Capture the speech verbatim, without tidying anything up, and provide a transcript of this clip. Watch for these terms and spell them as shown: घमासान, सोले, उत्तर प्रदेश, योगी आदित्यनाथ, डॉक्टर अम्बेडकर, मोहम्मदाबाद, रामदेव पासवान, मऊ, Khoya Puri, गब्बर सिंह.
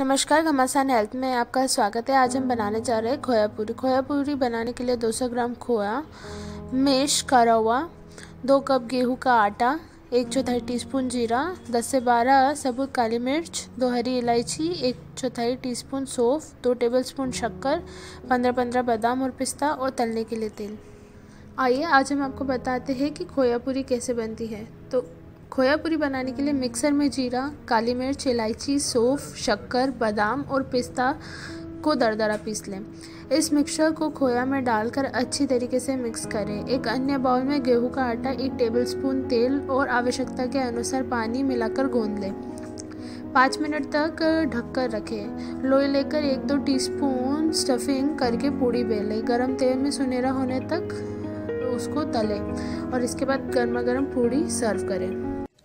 नमस्कार, घमासान हेल्थ में आपका स्वागत है। आज हम बनाने जा रहे हैं खोया पूरी। खोया पूरी बनाने के लिए दो सौ ग्राम खोया, मेश करा हुआ, दो कप गेहूं का आटा, एक चौथाई टीस्पून जीरा, दस से बारह साबुत काली मिर्च, दो हरी इलायची, एक चौथाई टीस्पून सौंफ, दो टेबलस्पून शक्कर, पंद्रह पंद्रह बादाम और पिस्ता और तलने के लिए तेल। आइए आज हम आपको बताते हैं कि खोया पूरी कैसे बनती है। तो खोया पूरी बनाने के लिए मिक्सर में जीरा, काली मिर्च, इलायची, सौंफ, शक्कर, बादाम और पिस्ता को दरदरा पीस लें। इस मिक्सचर को खोया में डालकर अच्छी तरीके से मिक्स करें। एक अन्य बाउल में गेहूं का आटा, एक टेबलस्पून तेल और आवश्यकता के अनुसार पानी मिलाकर गूंद लें। पाँच मिनट तक ढककर रखें। लोई लेकर एक दो टीस्पून स्टफिंग करके पूरी बेलें। गर्म तेल में सुनहरा होने तक उसको तलें और इसके बाद गर्मा गर्म पूरी सर्व करें।